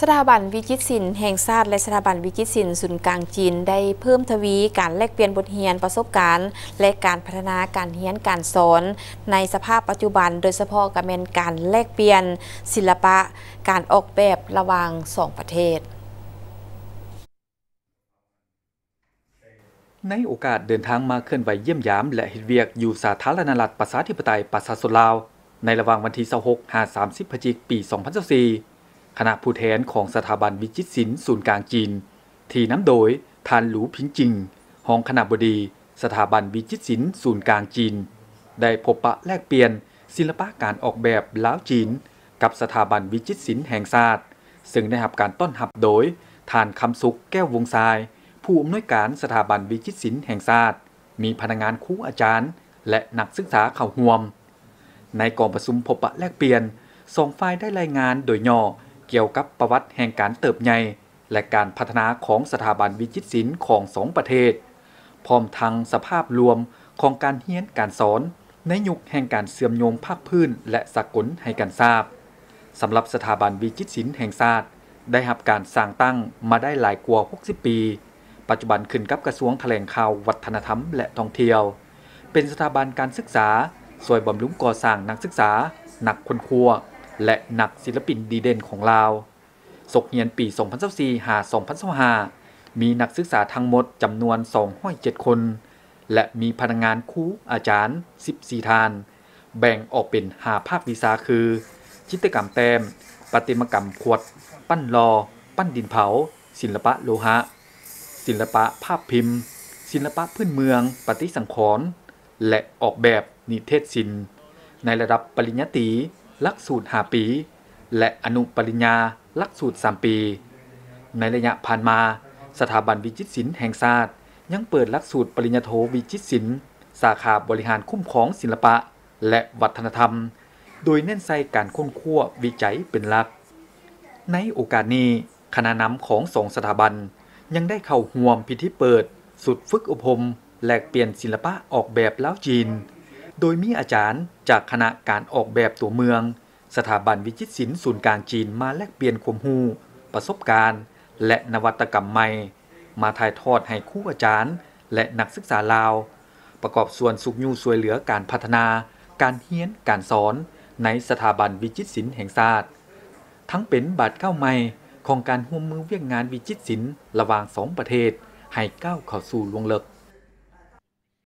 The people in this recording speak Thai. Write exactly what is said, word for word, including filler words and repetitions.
สถาบันวิจิตรศิลป์แห่งชาติและสถาบันวิจิตรศิลป์ศูนย์กลางจีนได้เพิ่มทวีการแลกเปลี่ยนบทเรียนประสบการณ์และการพัฒนาการเรียนการสอนในสภาพปัจจุบันโดยเฉพาะกับการแลกเปลี่ยนศิลปะการออกแบบระหว่างสองประเทศในโอกาสเดินทางมาเคลื่อนไหวเยี่ยมยามและเฮ็ดเวียกอยู่สาธารณรัฐประชาธิปไตยประชาชนลาวในระหว่างวันที่ยี่สิบหก ถึง สามสิบ พฤศจิกายน ปี สองพันสิบสี่ คณะผู้แทนของสถาบันวิจิตรศิลป์ศูนย์กลางจีนที่นำโดยท่านหลูผิงจิงรองคณบดีสถาบันวิจิตรศิลป์ศูนย์กลางจีนได้พบปะแลกเปลี่ยนศิลปะการออกแบบลาวจีนกับสถาบันวิจิตรศิลป์แห่งชาติซึ่งได้รับการต้อนรับโดยท่านคำสุขแก้ววงทรายผู้อำนวยการสถาบันวิจิตรศิลป์แห่งชาติมีพนักงานครูอาจารย์และนักศึกษาเข้าร่วมในกองประชุมพบปะแลกเปลี่ยนสองฝ่ายได้รายงานโดยย่อเกี่ยวกับประวัติแห่งการเติบใหญ่และการพัฒนาของสถาบันวิจิตรศิลป์ของสองประเทศพร้อมทั้งสภาพรวมของการเรียนการสอนในยุคแห่งการเสื่อมโยมภาคพื้นและสากลให้กันทราบสำหรับสถาบันวิจิตรศิลป์แห่งชาติได้รับการสร้างตั้งมาได้หลายกว่าหกสิบปีปัจจุบันขึ้นกับกระทรวงแถลงข่าววัฒนธรรมและท่องเที่ยวเป็นสถาบันการศึกษาซอยบำรุงก่อสร้างนักศึกษานักคนครัวและนักศิลปินดีเด่นของลาวศกเฮียนปีสองพันสิบสี่ ถึง สองพันยี่สิบห้ามีนักศึกษาทั้งหมดจำนวนสองร้อยเจ็ดคนและมีพนักงานครูอาจารย์สิบสี่ท่านแบ่งออกเป็นห้าภาควิชาคือจิตรกรรมแต้มประติมากรรมขวดปั้นลอปั้นดินเผาศิลปะโลหะศิลปะภาพพิมพ์ศิลปะพื้นเมืองปฏิสังขรณ์และออกแบบนิเทศศิลป์ในระดับปริญญาตรีหลักสูตรห้าปีและอนุปริญญาหลักสูตรสามปีในระยะผ่านมาสถาบันวิจิตรศิลป์แห่งชาติยังเปิดหลักสูตรปริญญาโทวิจิตรศิลป์สาขาบริหารคุ้มครองศิลปะและวัฒนธรรมโดยเน้นใส่การค้นคว้าวิจัยเป็นหลักในโอกาสนี้คณะนำของสองสถาบันยังได้เข้าร่วมพิธีเปิดสุดฝึกอบรมแลกเปลี่ยนศิลปะออกแบบลาวจีนโดยมีอาจารย์จากคณะการออกแบบตัวเมืองสถาบันวิจิตรศิลป์ศูนย์กลางจีนมาแลกเปลี่ยนความรู้ประสบการณ์และนวัตกรรมใหม่มาถ่ายทอดให้ครูอาจารย์และนักศึกษาลาวประกอบส่วนสุขยูช่วยเหลือการพัฒนาการเรียนการสอนในสถาบันวิจิตรศิลป์แห่งชาติทั้งเป็นบาดเก้าใหม่ของการร่วมมือเวียกงานวิจิตรศิลป์ระหว่างสองประเทศให้ก้าวเข้าสู่วงลึก